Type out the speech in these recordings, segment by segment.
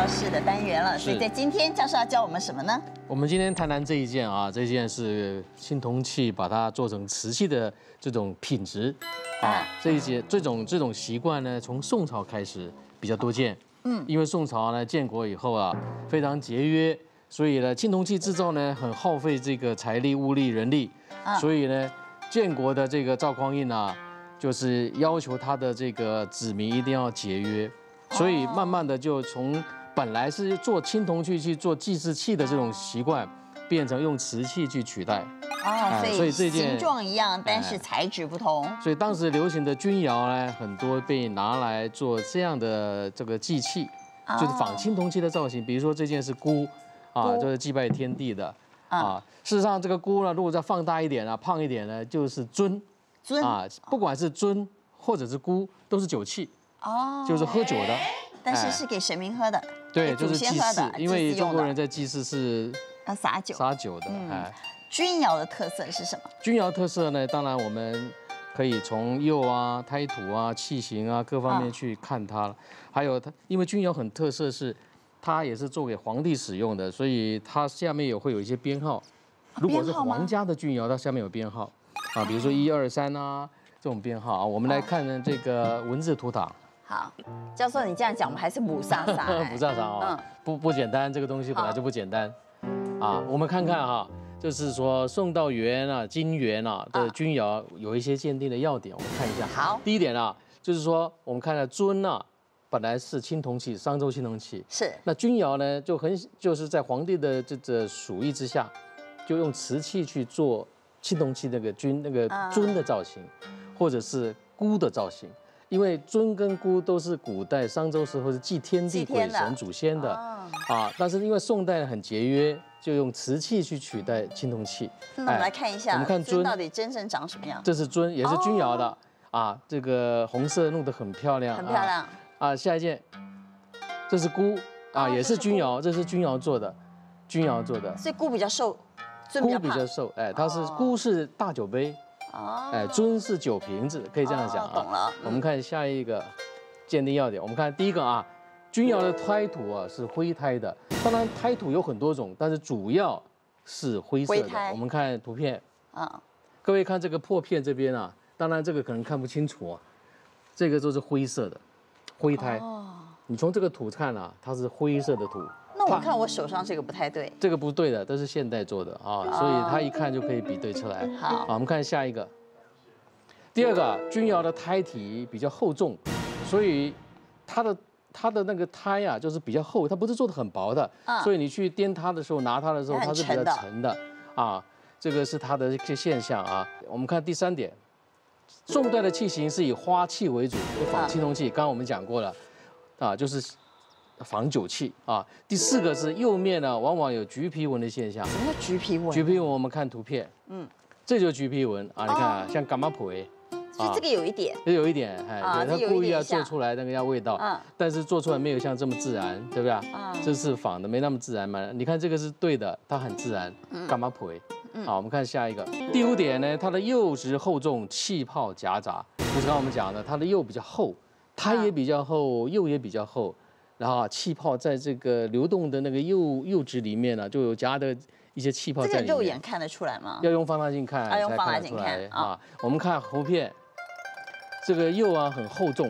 教室的单元了，所以在今天教授要教我们什么呢？我们今天谈谈这一件啊，这一件是青铜器把它做成瓷器的这种品质啊，这一节这种习惯呢，从宋朝开始比较多见。嗯，因为宋朝呢建国以后啊，非常节约，所以呢青铜器制造呢很耗费这个财力、物力、人力，所以呢建国的这个赵匡胤啊，就是要求他的这个子民一定要节约。 所以慢慢的就从本来是做青铜器去做祭祀器的这种习惯，变成用瓷器去取代。哦，所以这件形状一样，但是材质不同。所以当时流行的钧窑呢，很多被拿来做这样的这个祭器，就是仿青铜器的造型。比如说这件是菇，啊，就是祭拜天地的。啊，事实上这个菇呢，如果再放大一点啊，胖一点呢，就是尊。尊啊，不管是尊或者是菇，都是酒器。 哦，就是喝酒的，但是是给神明喝的，对，就是祭祀，因为中国人在祭祀是撒酒，撒酒的。哎，钧窑的特色是什么？钧窑特色呢，当然我们可以从釉啊、胎土啊、器型啊各方面去看它了。还有它，因为钧窑很特色是，它也是做给皇帝使用的，所以它下面也会有一些编号。如果是皇家的钧窑，它下面有编号啊，比如说1、2、3啊这种编号啊。我们来看这个文字图档。 好，教授，你这样讲，我们还是不傻傻，不傻傻啊，不简单，这个东西本来就不简单，啊，我们看看哈，就是说宋到元啊、金元啊的钧窑有一些鉴定的要点，我们看一下。好，第一点啊，就是说我们看了尊啊，本来是青铜器，商周青铜器，是那钧窑呢就是在皇帝的这鼠疫之下，就用瓷器去做青铜器那个尊的造型，或者是菇的造型。 因为尊跟菇都是古代商周时候是祭天地鬼神祖先的啊，但是因为宋代很节约，就用瓷器去取代青铜器。那我们来看一下，我们看尊到底真正长什么样？这是尊，也是钧窑的啊，这个红色弄得很漂亮，很漂亮啊。下一件，这是菇啊，也是钧窑，这是钧窑做的，钧窑做的。所以菇比较瘦，尊比较瘦，哎，它是菇是大酒杯。 哦，哎，尊是酒瓶子，可以这样讲啊。懂了。我们看下一个鉴定要点，我们看第一个啊，钧窑的胎土啊是灰胎的，当然胎土有很多种，但是主要是灰色的。我们看图片啊，各位看这个破片这边啊，当然这个可能看不清楚啊，这个就是灰色的灰胎。哦，你从这个土看啊，它是灰色的土。那我看我手上这个不太对，这个不对的，都是现代做的啊，所以它一看就可以比对出来。好，我们看下一个。第二个，钧窑的胎体比较厚重，所以它的那个胎啊，就是比较厚，它不是做的很薄的，所以你去掂它的时候，拿它的时候，它是比较沉的啊。这个是它的一些现象啊。我们看第三点，宋代的器型是以花器为主，就仿青铜器，刚刚我们讲过了啊，就是。 仿酒器啊，第四个是釉面呢，往往有橘皮纹的现象。什么叫橘皮纹？橘皮纹，我们看图片，嗯，这就是橘皮纹啊，你看啊，像干嘛皮，所以这个有一点，这有一点，哎，他故意要做出来那个要味道，但是做出来没有像这么自然，对不对？啊，这是仿的，没那么自然嘛。你看这个是对的，它很自然，干嘛皮。好，我们看下一个，第五点呢，它的釉质厚重，气泡夹杂，就是刚我们讲的，它的釉比较厚，它也比较厚，釉也比较厚。 然后气泡在这个流动的那个釉质里面呢，就有夹的一些气泡在里面。这个肉眼看得出来吗？要用放大镜看，要用放大镜看啊。我们看图片，这个釉啊很厚重，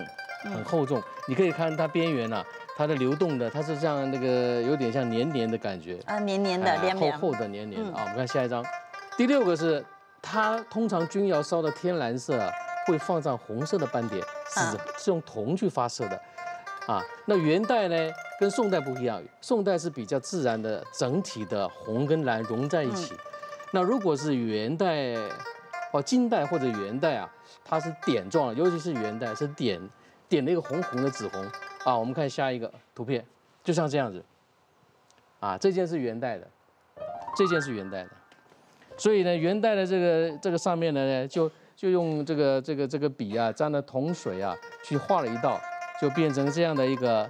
很厚重。你可以看它边缘啊，它的流动的，它是像那个有点像黏黏的感觉啊，黏黏的，黏黏厚厚的，黏黏的啊。我们看下一张，第六个是它通常钧窑烧的天蓝色会放上红色的斑点，是用铜去发射的。 啊，那元代呢，跟宋代不一样，宋代是比较自然的，整体的红跟蓝融在一起。那如果是元代，哦，金代或者元代啊，它是点状，尤其是元代是点了一个红红的紫红啊。我们看下一个图片，就像这样子，啊，这件是元代的，这件是元代的，所以呢，元代的这个上面呢，就用这个笔啊，沾了铜水啊，去画了一道。 就变成这样的一个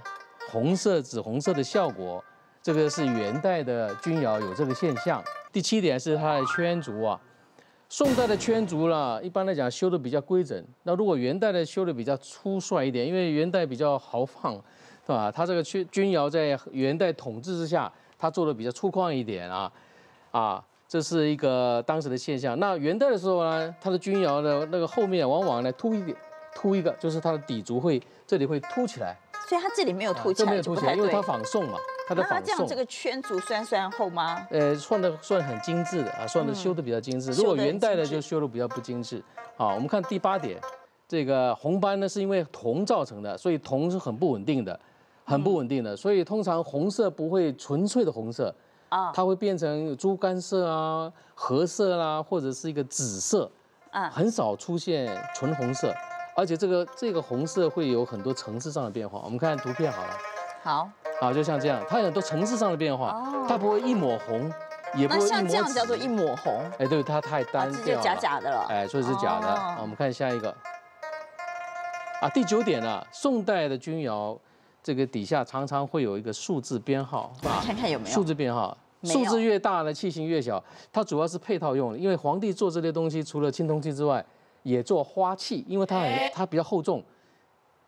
红色、紫红色的效果，这个是元代的钧窑有这个现象。第七点是它的圈足啊，宋代的圈足啦，一般来讲修的比较规整，那如果元代的修的比较粗率一点，因为元代比较豪放，对吧？他这个钧窑在元代统治之下，他做的比较粗犷一点啊，这是一个当时的现象。那元代的时候呢，它的钧窑的那个后面往往呢凸一点，凸一个，就是它的底足会这里会凸起来。 所以它这里没有凸起来，因为它仿宋嘛，它的仿宋。那它这样这个圈足算算厚吗？算的算很精致的啊，算的修的比较精致。如果元代的就修的比较不精致。好，我们看第8点，这个红斑呢是因为铜造成的，所以铜是很不稳定的，所以通常红色不会纯粹的红色啊，它会变成猪肝色啊、褐色啦，或者是一个紫色啊，很少出现纯红色。 而且这个红色会有很多层次上的变化，我们看图片好了。好，就像这样，它有很多层次上的变化，它不会一抹红，也不会一抹紫。那像这样叫做一抹红。哎，对，它太单调了，假假的了。哎，所以是假的。我们看下一个。第9点啊，宋代的钧窑，这个底下常常会有一个数字编号，看看有没有数字编号。 数字越大呢，器型越小。它主要是配套用的，因为皇帝做这类东西，除了青铜器之外。 也做花器，因为它比较厚重，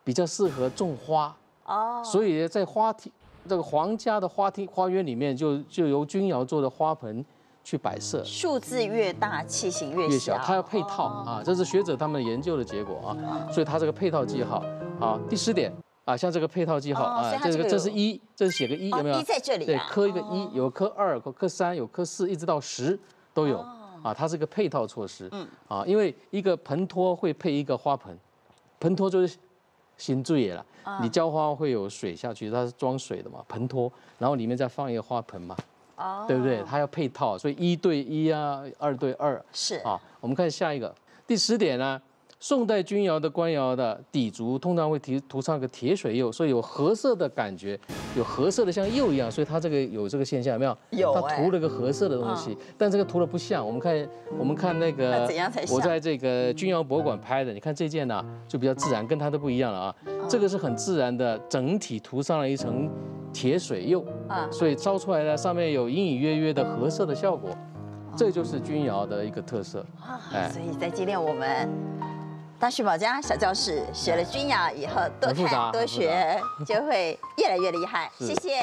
比较适合种花哦。所以在花厅这个皇家的花园里面就由钧窑做的花盆去摆设。数字越大，器型越小，它要配套啊，这是学者他们研究的结果啊。所以它这个配套记号啊，第10点啊，像这个配套记号啊，这是1，这是写个1，有没有？1在这里。对，刻一个1，有刻2，有刻3，有刻4，一直到10都有。 它是个配套措施，因为一个盆托会配一个花盆，盆托就是新注意了，你浇花会有水下去，它是装水的嘛，盆托，然后里面再放一个花盆嘛，对不对？它要配套，所以1对1啊，2对2是啊。我们看下一个，第10点呢，宋代钧窑的官窑的底足通常会涂上个铁水釉，所以有褐色的感觉，有褐色的像釉一样，所以它这个有这个现象有没有？有，它涂了个褐色的东西，但这个涂的不像。我们看那个，我在这个钧窑博物馆拍的，你看这件呢就比较自然，跟它都不一样了啊。这个是很自然的，整体涂上了一层铁水釉啊，所以烧出来呢上面有隐隐约约的褐色的效果，这就是钧窑的一个特色啊。所以在今天我们。 大寻宝家小教室学了钧窑以后，多看多学就会越来越厉害。谢谢。